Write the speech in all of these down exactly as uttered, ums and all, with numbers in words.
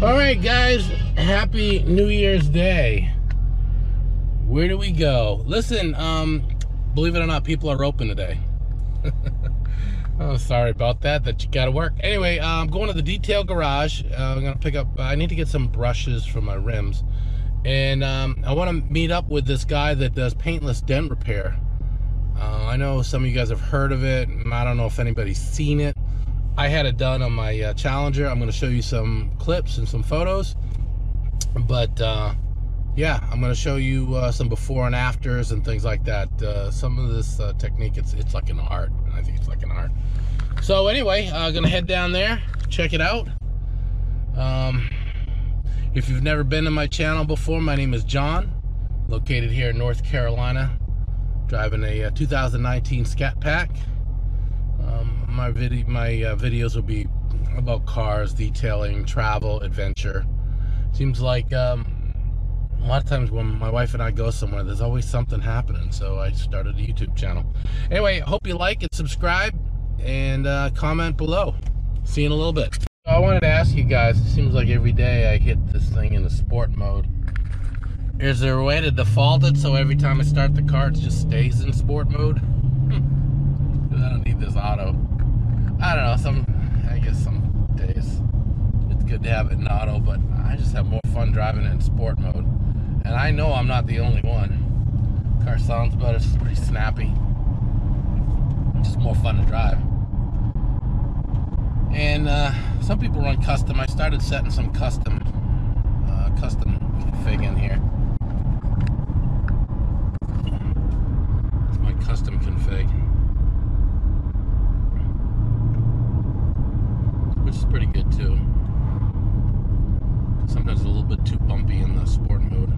All right, guys, happy New Year's Day. Where do we go? Listen, um, believe it or not, people are open today. Oh, sorry about that, that you gotta work. Anyway, uh, I'm going to the detail garage. Uh, I'm gonna pick up, uh, I need to get some brushes for my rims. And um, I wanna meet up with this guy that does paintless dent repair. Uh, I know some of you guys have heard of it. I don't know if anybody's seen it. I had it done on my uh, Challenger. I'm gonna show you some clips and some photos. But uh, yeah, I'm gonna show you uh, some before and afters and things like that. Uh, some of this uh, technique, it's, it's like an art. I think it's like an art. So anyway, I'm uh, gonna head down there, check it out. Um, if you've never been to my channel before, my name is John, located here in North Carolina, driving a uh, two thousand nineteen Scat Pack. Um, my video, my uh, videos will be about cars, detailing, travel, adventure. Seems like um, a lot of times when my wife and I go somewhere, there's always something happening. So I started a YouTube channel. Anyway, hope you like it, subscribe, and uh, comment below. See you in a little bit. I wanted to ask you guys, it seems like every day I hit this thing in the sport mode. Is there a way to default it so every time I start the car, it just stays in sport mode? I don't need this auto. I don't know, some, I guess some days it's good to have it in auto, but I just have more fun driving it in sport mode. And I know I'm not the only one. Car sounds better, it's pretty snappy. It's just more fun to drive. And uh, some people run custom. I started setting some custom, uh, custom config in here. It's my custom config. Which is pretty good too. Sometimes a little bit too bumpy in the sport mode.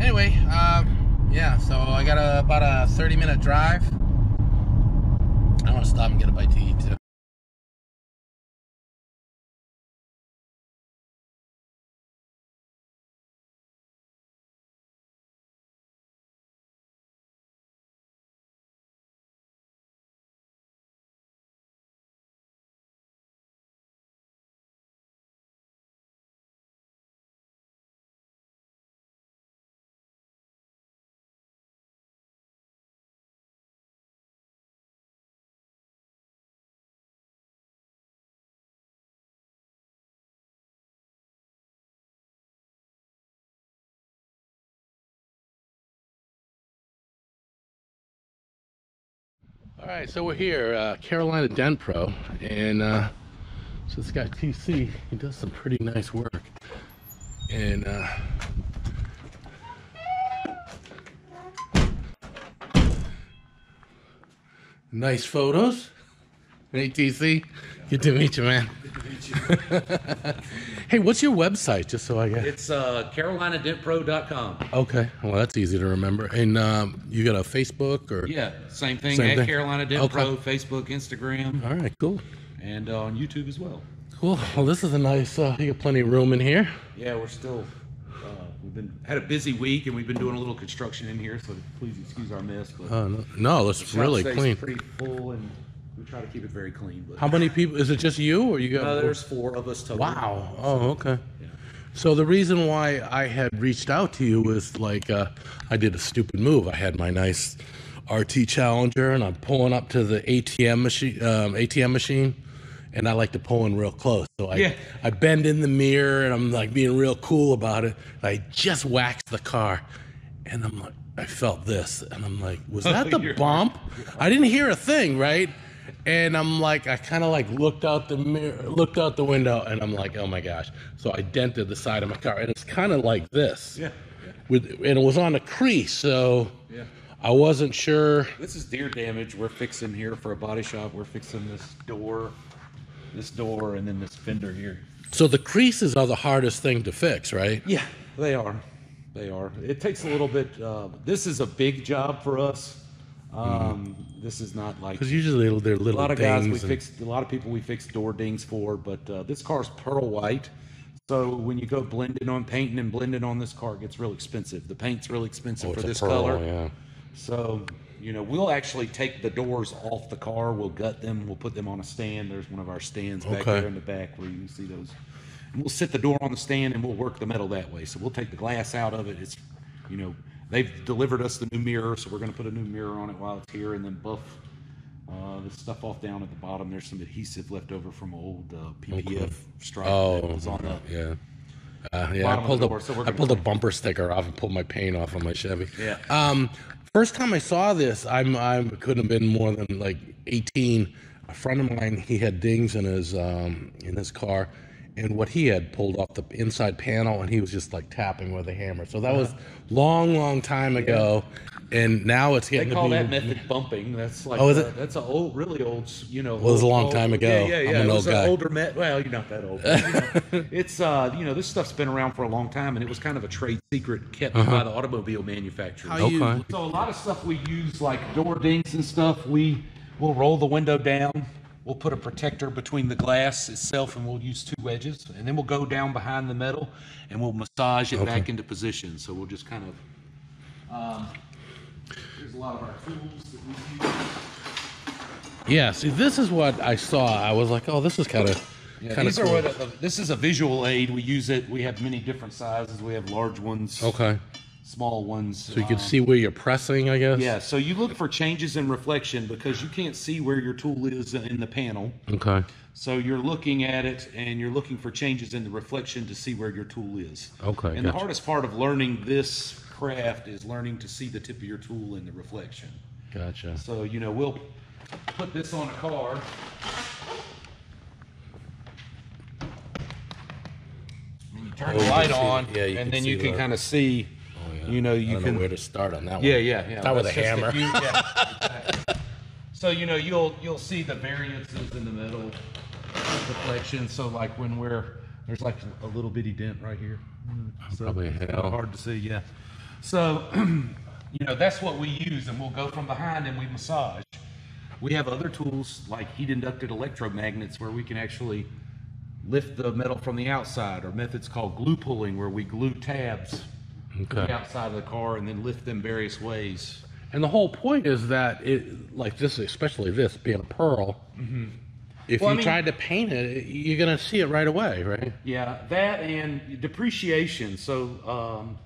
Anyway, uh, yeah, so I got a, about a thirty minute drive. I want to stop and get a bite to eat too. All right, so we're here, uh, Carolina Dent Pro, and uh, so this guy T C, he does some pretty nice work. And uh, nice photos. Hey T C, good to meet you, man. Good to meet you. Hey, what's your website, just so I get? It's uh, Carolina Dent Pro dot com. Okay, well that's easy to remember. And um, you got a Facebook or? Yeah, same thing. Same at thing. Carolina Dent okay. Pro, Facebook, Instagram. All right, cool. And uh, on YouTube as well. Cool. Well, this is a nice. Uh, you got plenty of room in here. Yeah, we're still. Uh, we've been had a busy week, and we've been doing a little construction in here, so please excuse our mess. But uh, no, no, it's really clean. Pretty full and. We try to keep it very clean. But how many people? Is it just you, or you got? No, there's four of us total. Wow. Oh, okay. Yeah. So the reason why I had reached out to you was like uh, I did a stupid move. I had my nice R T Challenger, and I'm pulling up to the A T M machine. Um, A T M machine, and I like to pull in real close. So I yeah. I bend in the mirror, and I'm like being real cool about it. I just waxed the car, and I'm like, I felt this, and I'm like, was that the bump? I didn't hear a thing, right? And I'm like, I kind of like looked out the mirror, looked out the window, and I'm like, oh my gosh! So I dented the side of my car, and it's kind of like this. Yeah, yeah. With and it was on a crease, so yeah. I wasn't sure. This is deer damage. We're fixing here for a body shop. We're fixing this door, this door, and then this fender here. So the creases are the hardest thing to fix, right? Yeah, they are. They are. It takes a little bit. Uh, this is a big job for us. Um, mm. This is not like because usually they're little. A lot of guys we fixed, a lot of people we fixed door dings for, but uh, this car's pearl white. So when you go blending on painting and blending on this car, it gets real expensive. The paint's real expensive oh, for this color. Yeah. So You know, we'll actually take the doors off the car. We'll gut them. We'll put them on a stand. There's one of our stands back okay. there in the back where you can see those. And we'll sit the door on the stand and we'll work the metal that way. So we'll take the glass out of it. It's, you know, they've delivered us the new mirror, so we're going to put a new mirror on it while it's here, and then buff uh, the stuff off down at the bottom. There's some adhesive left over from old uh, P P F okay. stripe oh, that was on that. Yeah. Uh, yeah, I pulled, a, so I pulled a bumper sticker off and pulled my paint off on my Chevy. Yeah. Um, first time I saw this, I'm, I couldn't have been more than like eighteen. A friend of mine, he had dings in his um, in his car, and what he had pulled off the inside panel, and he was just like tapping with a hammer. So that was long, long time ago, yeah. and now it's getting. They call to be, that method bumping. That's like oh, is a, it? That's an old, really old. You know, well, old, it was a long old, time ago. Yeah, yeah, yeah. I'm an it was old an guy. Older met. Well, you're not that old. You know, it's uh, you know, this stuff's been around for a long time, and it was kind of a trade secret kept uh-huh. by the automobile manufacturers. How okay. you, so a lot of stuff we use, like door dings and stuff, we will roll the window down. We'll put a protector between the glass itself, and we'll use two wedges, and then we'll go down behind the metal, and we'll massage it okay. back into position. So we'll just kind of. Um, there's a lot of our tools that we use. Yeah, see, this is what I saw. I was like, oh, this is kind of. Yeah, kind these of cool. are what a, a, this is a visual aid. We use it. We have many different sizes. We have large ones. Okay. Small ones. So you can um, see where you're pressing, I guess? Yeah, so you look for changes in reflection because you can't see where your tool is in the panel. Okay. So you're looking at it and you're looking for changes in the reflection to see where your tool is. Okay. And gotcha. The hardest part of learning this craft is learning to see the tip of your tool in the reflection. Gotcha. So, you know, we'll put this on a car. And you turn oh, the light on, yeah, and then you can kind of see... You know, you I don't can know where to start on that one. Yeah, yeah, yeah. Start with a hammer. You, yeah, exactly. So you know, you'll you'll see the variances in the metal deflection. So like when we're there's like a little bitty dent right here. So probably it's hell. Hard to see. Yeah. So you know that's what we use, and we'll go from behind and we massage. We have other tools like heat inducted electromagnets where we can actually lift the metal from the outside, or methods called glue pulling where we glue tabs. Okay. The outside of the car and then lift them various ways. And the whole point is that it, like this, especially this being a pearl, mm-hmm. if well, you I mean, tried to paint it, you're going to see it right away, right? Yeah, that and depreciation. So, um,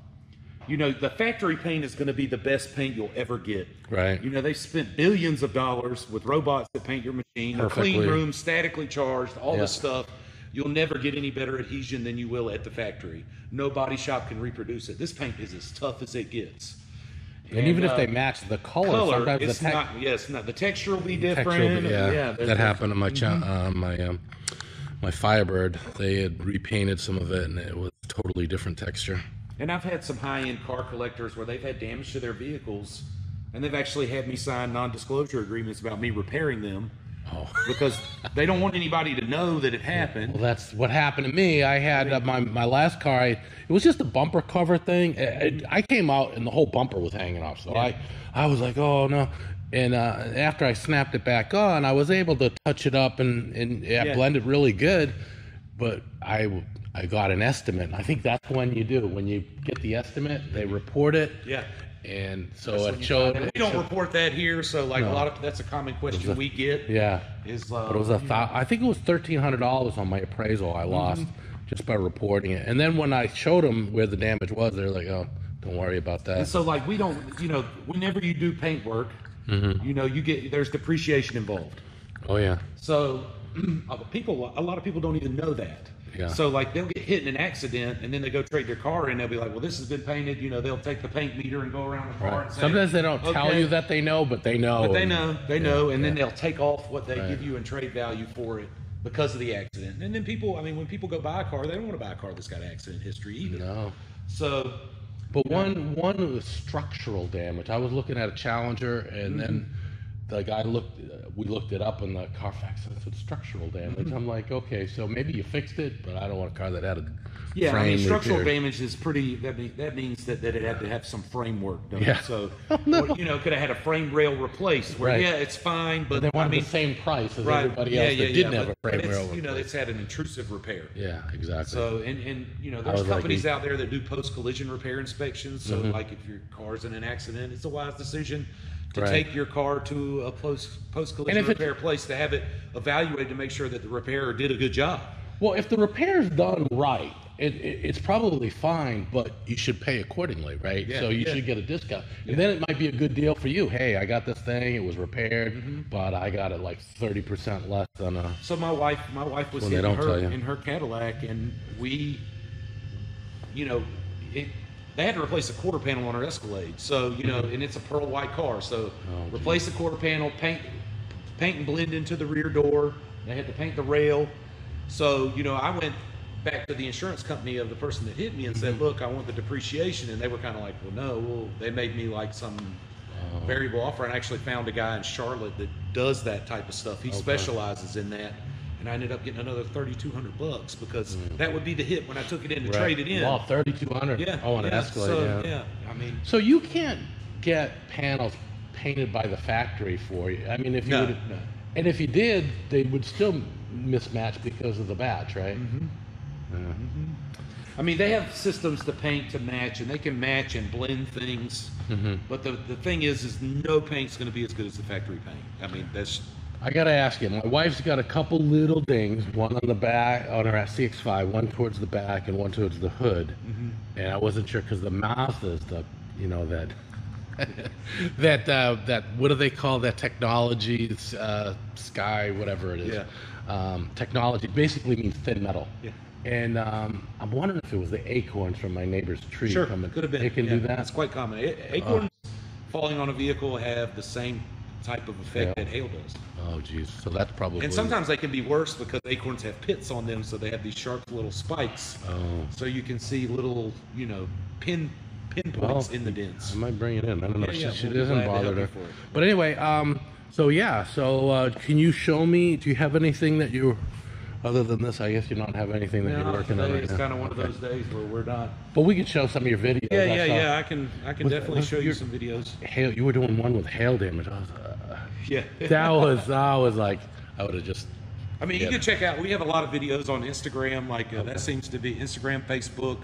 you know, the factory paint is going to be the best paint you'll ever get. Right. You know, they spent billions of dollars with robots that paint your machine, perfectly. A clean room, statically charged, all yeah. this stuff. You'll never get any better adhesion than you will at the factory. No body shop can reproduce it. This paint is as tough as it gets. And, and even uh, if they match the color, color sometimes it's the te- not, yes, not, the texture will be different. Will be, yeah, yeah that happened to my ch- mm-hmm. uh, my um, my Firebird. They had repainted some of it, and it was a totally different texture. And I've had some high-end car collectors where they've had damage to their vehicles, and they've actually had me sign non-disclosure agreements about me repairing them. Oh. Because they don't want anybody to know that it happened. Well, that's what happened to me. I had uh, my my last car. I, it was just a bumper cover thing. I, I came out and the whole bumper was hanging off. So yeah. I, I was like, oh no. And uh, after I snapped it back on, I was able to touch it up and and yeah, yeah. blend it really good. But I I got an estimate. I think that's when you do when you get the estimate. They report it. Yeah. And so it showed. We don't report that here, so like no. a lot of that's a common question a, we get. Yeah, is uh, but it was a thou- I think it was thirteen hundred dollars on my appraisal I lost mm-hmm. just by reporting it. And then when I showed them where the damage was, they're like, "Oh, don't worry about that." And so like we don't, you know, whenever you do paint work, mm-hmm. you know, you get there's depreciation involved. Oh yeah. So people, a lot of people don't even know that. Yeah. So like they'll get hit in an accident and then they go trade their car and they'll be like, well, this has been painted. You know, they'll take the paint meter and go around the car. Right. And say, sometimes they don't okay. tell you that they know, but they know. But they know, they yeah, know. And yeah. then they'll take off what they right. give you in trade value for it because of the accident. And then people, I mean, when people go buy a car, they don't want to buy a car that's got accident history either. No. So. But one, know. one was structural damage. I was looking at a Challenger and mm-hmm. then the guy looked, uh, we looked it up in the Carfax, and it said structural damage. Mm-hmm. I'm like, okay, so maybe you fixed it, but I don't want a car that had a Yeah, frame I mean, structural repaired. damage is pretty. That mean, that means that, that it had to have some framework done. Yeah. So, oh, no. or, you know, could have had a frame rail replaced. Where right. yeah, it's fine, but, but they wanted I mean, the same price as right. everybody yeah, else yeah, that yeah, didn't yeah, have but, a frame rail. You know, it's had an intrusive repair. Yeah, exactly. So, and and you know, there's companies like, out there that do post collision repair inspections. So, mm-hmm. like if your car's in an accident, it's a wise decision to right. take your car to a post post collision repair place to have it evaluated to make sure that the repairer did a good job. Well, if the repair is done right, it, it, it's probably fine, but you should pay accordingly, right? Yeah, so you yeah. should get a discount. Yeah. And then it might be a good deal for you. Hey, I got this thing, it was repaired, mm-hmm. but I got it like thirty percent less than a... So my wife my wife was in her, in her Cadillac, and we, you know, it, they had to replace a quarter panel on her Escalade. So, you know, and it's a pearl white car. So oh, replace geez. the quarter panel, paint, paint and blend into the rear door. They had to paint the rail. So, you know, I went back to the insurance company of the person that hit me and said, look, I want the depreciation. And they were kind of like, well, no, well, they made me like some wow. variable offer. And I actually found a guy in Charlotte that does that type of stuff. He okay. specializes in that. And I ended up getting another thirty-two hundred bucks because mm. that would be the hit when I took it in to right. trade it in. Wow, thirty-two hundred. Yeah. Oh, on yeah. an Escalade. So, yeah. yeah. I mean, so you can't get panels painted by the factory for you. I mean, if you no, would, no. and if you did, they would still mismatch because of the batch, right? Mm-hmm. Yeah. Mm-hmm. I mean, they have systems to paint to match, and they can match and blend things. Mm-hmm. But the the thing is, is no paint's going to be as good as the factory paint. I mean, that's. I gotta ask you. My wife's got a couple little dings, one on the back on her C X five, one towards the back, and one towards the hood. Mm-hmm. And I wasn't sure because the mouth is the, you know, that, that uh, that what do they call that technology? Uh, sky, whatever it is. Yeah. Um, technology basically means thin metal. Yeah. And um, I'm wondering if it was the acorns from my neighbor's tree. Sure, coming. Could have been. It can yeah, do that. It's quite common. Acorns oh. falling on a vehicle have the same type of effect yeah. that hail does. Oh, geez. So that's probably. And sometimes they can be worse because acorns have pits on them, so they have these sharp little spikes. Oh. So you can see little, you know, pin pinpoints well, in the dents. I might bring it in. I don't know. Yeah, she yeah, she well, doesn't bother her. But anyway, um, so yeah. So uh, can you show me? Do you have anything that you? Other than this, I guess you don't have anything that no, you're working on right it's now. Kind of one okay. of those days where we're not. But we can show some of your videos. Yeah, yeah, yeah. I can, I can with, definitely with show your, you some videos. Hail, you were doing one with hail damage. I was, uh, yeah, that was, I was like, I would have just. I mean, yeah. you can check out. We have a lot of videos on Instagram. Like uh, okay. that seems to be Instagram, Facebook.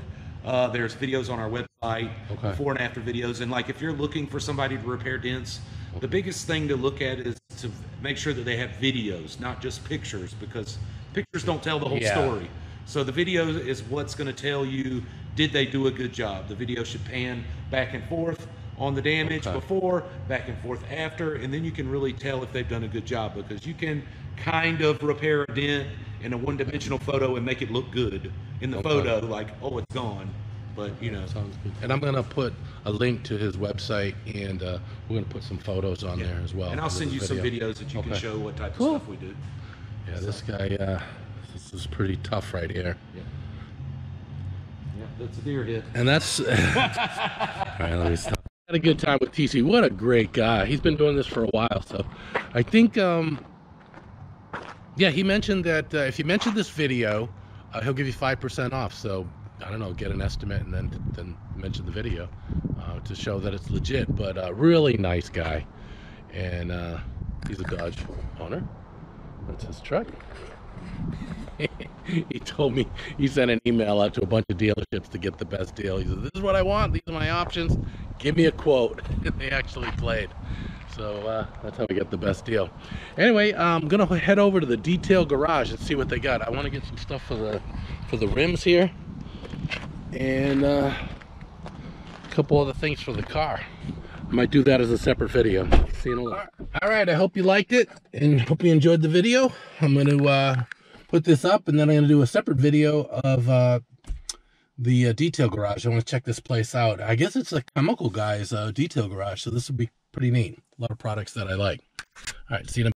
Uh, there's videos on our website, okay. before and after videos. And like, if you're looking for somebody to repair dents, okay. the biggest thing to look at is to make sure that they have videos, not just pictures, because. Pictures don't tell the whole yeah. story. So the video is what's going to tell you, did they do a good job? The video should pan back and forth on the damage okay. before, back and forth after, and then you can really tell if they've done a good job because you can kind of repair a dent in a one-dimensional photo and make it look good in the okay. photo, like, oh, it's gone. But, you know. Sounds good. And I'm going to put a link to his website, and uh, we're going to put some photos on yeah. there as well. And I'll send you video. some videos that you okay. can show what type cool. of stuff we do. Yeah, this guy, uh, this is pretty tough right here. Yeah, yeah that's a deer hit. And that's, all right, let me stop. I had a good time with T C. What a great guy. He's been doing this for a while. So I think, um, yeah, he mentioned that uh, if you mention this video, uh, he'll give you five percent off. So I don't know, get an estimate and then, then mention the video uh, to show that it's legit. But a uh, really nice guy. And uh, he's a Dodge owner. That's his truck. He told me he sent an email out to a bunch of dealerships to get the best deal. He said, this is what I want. These are my options. Give me a quote. And they actually played. So uh, that's how we get the best deal. Anyway, I'm going to head over to the detail garage and see what they got. I want to get some stuff for the, for the rims here. And uh, a couple other things for the car. I might do that as a separate video. See you in a little. All right, I hope you liked it and hope you enjoyed the video. I'm going to uh, put this up, and then I'm going to do a separate video of uh, the uh, detail garage. I want to check this place out. I guess it's a Chemical Guys uh, detail garage, so this would be pretty neat. A lot of products that I like. All right, see you in a